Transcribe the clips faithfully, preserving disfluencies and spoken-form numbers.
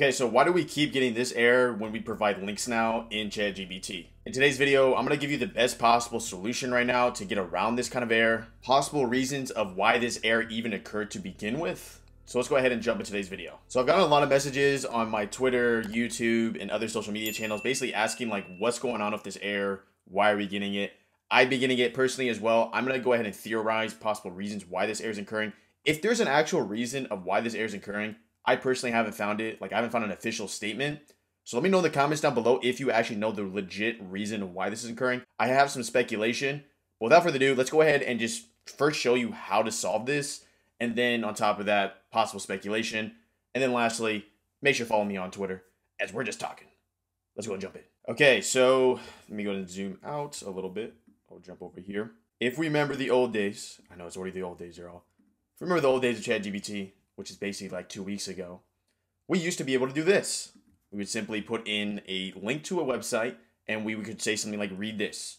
Okay, so why do we keep getting this error when we provide links now in ChatGPT? In today's video, I'm gonna give you the best possible solution right now to get around this kind of error, possible reasons of why this error even occurred to begin with. So let's go ahead and jump into today's video. So I've gotten a lot of messages on my Twitter, YouTube, and other social media channels, basically asking like, what's going on with this error? Why are we getting it? I've been getting it personally as well. I'm gonna go ahead and theorize possible reasons why this error is occurring. If there's an actual reason of why this error is occurring, I personally haven't found it. Like, I haven't found an official statement. So let me know in the comments down below if you actually know the legit reason why this is occurring. I have some speculation. Without further ado, let's go ahead and just first show you how to solve this. And then on top of that, possible speculation. And then lastly, make sure to follow me on Twitter as we're just talking. Let's go and jump in. Okay, so let me go and zoom out a little bit. I'll jump over here. If we remember the old days, I know it's already the old days, y'all. If we remember the old days of ChatGPT, which is basically like two weeks ago, we used to be able to do this. We would simply put in a link to a website and we could say something like, read this.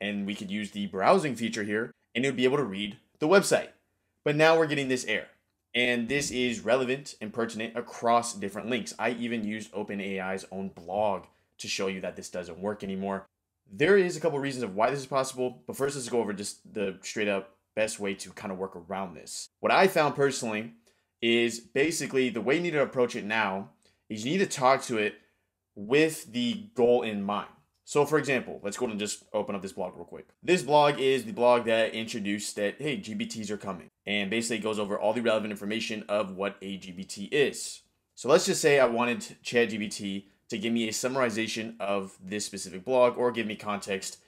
And we could use the browsing feature here and it would be able to read the website. But now we're getting this error. And this is relevant and pertinent across different links. I even used OpenAI's own blog to show you that this doesn't work anymore. There is a couple of reasons of why this is possible, but first let's go over just the straight up best way to kind of work around this. What I found personally is basically the way you need to approach it now is you need to talk to it with the goal in mind. So for example, let's go and just open up this blog real quick. This blog is the blog that introduced that, hey, G B Ts are coming. And basically it goes over all the relevant information of what a G B T is. So let's just say I wanted ChatGPT to give me a summarization of this specific blog or give me context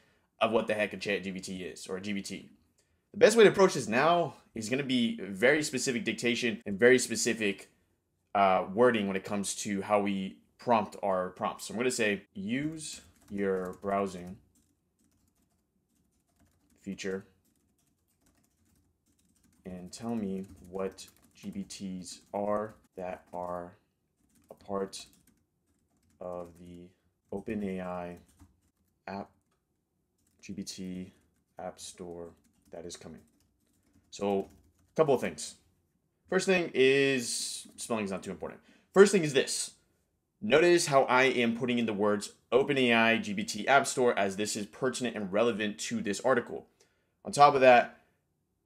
of what the heck a ChatGPT is or a G B T. The best way to approach this now is going to be very specific dictation and very specific uh, wording when it comes to how we prompt our prompts. So I'm going to say, use your browsing feature and tell me what G B Ts are that are a part of the OpenAI app G B T app store that is coming. So a couple of things. First thing is, spelling is not too important. First thing is this. Notice how I am putting in the words OpenAI G B T App Store as this is pertinent and relevant to this article. On top of that,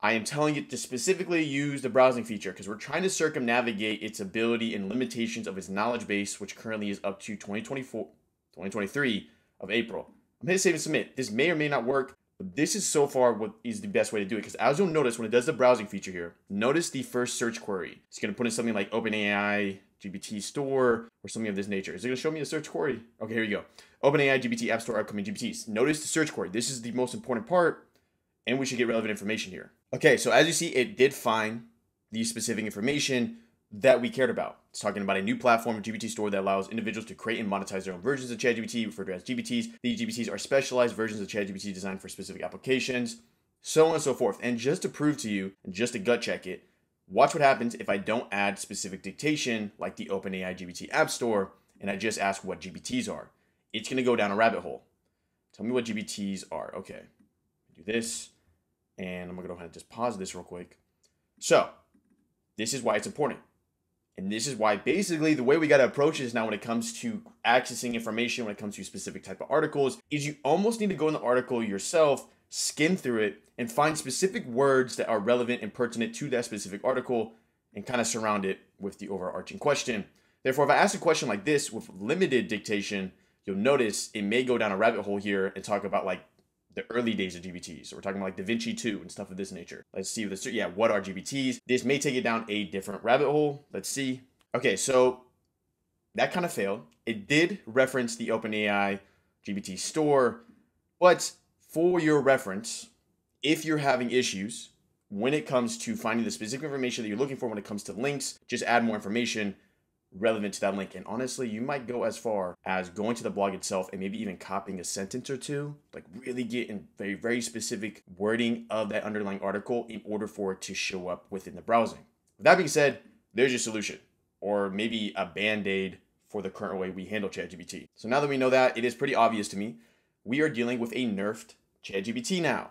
I am telling it to specifically use the browsing feature because we're trying to circumnavigate its ability and limitations of its knowledge base, which currently is up to twenty twenty-four, twenty twenty-three of April. I'm going to save and submit. This may or may not work. But this is so far what is the best way to do it. Because as you'll notice when it does the browsing feature here, notice the first search query. It's going to put in something like OpenAI G B T store or something of this nature. Is it going to show me a search query? Okay, here we go. OpenAI G B T App Store upcoming G B Ts. Notice the search query. This is the most important part and we should get relevant information here. Okay, so as you see, it did find the specific information that we cared about. It's talking about a new platform, a G B T store that allows individuals to create and monetize their own versions of ChatGPT, referred to as G B Ts. These G B Ts are specialized versions of ChatGPT designed for specific applications, so on and so forth. And just to prove to you, and just to gut check it, watch what happens if I don't add specific dictation like the OpenAI G B T App Store, and I just ask what G B Ts are. It's gonna go down a rabbit hole. Tell me what G B Ts are. Okay, do this, and I'm gonna go ahead and just pause this real quick. So, this is why it's important. And this is why basically the way we got to approach this now when it comes to accessing information, when it comes to specific type of articles, is you almost need to go in the article yourself, skim through it, and find specific words that are relevant and pertinent to that specific article and kind of surround it with the overarching question. Therefore, if I ask a question like this with limited dictation, you'll notice it may go down a rabbit hole here and talk about like the early days of G B Ts. So we're talking about like DaVinci two and stuff of this nature. Let's see, what the, yeah, what are G B Ts? This may take it down a different rabbit hole. Let's see. Okay, so that kind of failed. It did reference the OpenAI G B T store, but for your reference, if you're having issues when it comes to finding the specific information that you're looking for when it comes to links, just add more information relevant to that link. And honestly, you might go as far as going to the blog itself and maybe even copying a sentence or two, like really getting very, very specific wording of that underlying article in order for it to show up within the browsing. With that being said, there's your solution, or maybe a band-aid for the current way we handle ChatGPT. So now that we know that, it is pretty obvious to me, we are dealing with a nerfed ChatGPT now.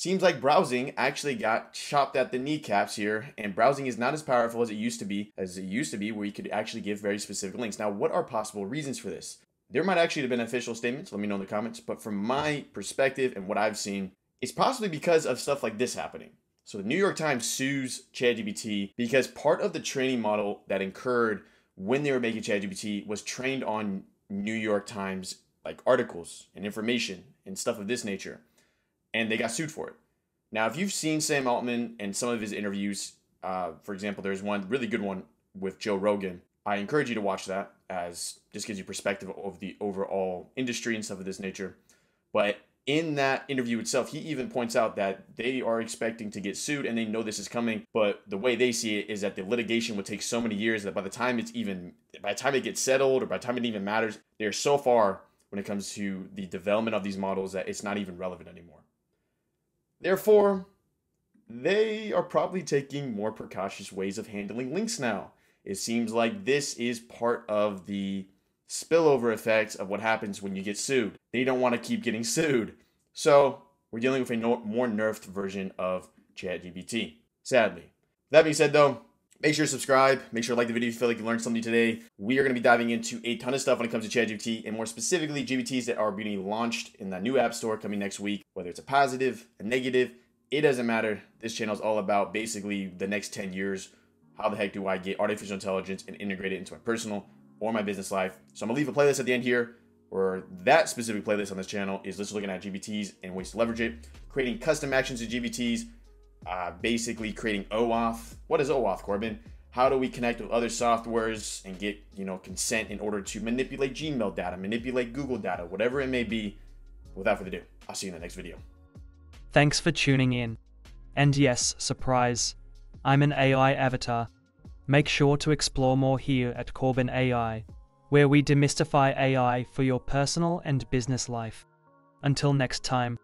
Seems like browsing actually got chopped at the kneecaps here, and browsing is not as powerful as it used to be, as it used to be where you could actually give very specific links. Now, what are possible reasons for this? There might actually have been official statements, let me know in the comments, but from my perspective and what I've seen, it's possibly because of stuff like this happening. So the New York Times sues ChatGPT because part of the training model that incurred when they were making ChatGPT was trained on New York Times like articles and information and stuff of this nature. And they got sued for it. Now, if you've seen Sam Altman and some of his interviews, uh, for example, there's one really good one with Joe Rogan. I encourage you to watch that, as just gives you perspective of the overall industry and stuff of this nature. But in that interview itself, he even points out that they are expecting to get sued and they know this is coming. But the way they see it is that the litigation would take so many years that by the time it's even, by the time it gets settled or by the time it even matters, they're so far when it comes to the development of these models that it's not even relevant anymore. Therefore, they are probably taking more precautious ways of handling links now. It seems like this is part of the spillover effects of what happens when you get sued. They don't want to keep getting sued. So we're dealing with a no more nerfed version of ChatGPT, sadly. That being said though, make sure to subscribe, make sure to like the video if you feel like you learned something today. We are going to be diving into a ton of stuff when it comes to ChatGPT, and more specifically G P Ts that are being launched in the new app store coming next week. Whether it's a positive, a negative, it doesn't matter. This channel is all about basically the next ten years. How the heck do I get artificial intelligence and integrate it into my personal or my business life? So I'm going to leave a playlist at the end here, or that specific playlist on this channel is just looking at G P Ts and ways to leverage it, creating custom actions to G P Ts, Uh, basically creating OAuth. What is OAuth, Corbin? How do we connect with other softwares and get, you know, consent in order to manipulate Gmail data, manipulate Google data, whatever it may be? Without further ado, I'll see you in the next video. Thanks for tuning in. And yes, surprise, I'm an A I avatar. Make sure to explore more here at Corbin A I, where we demystify A I for your personal and business life. Until next time.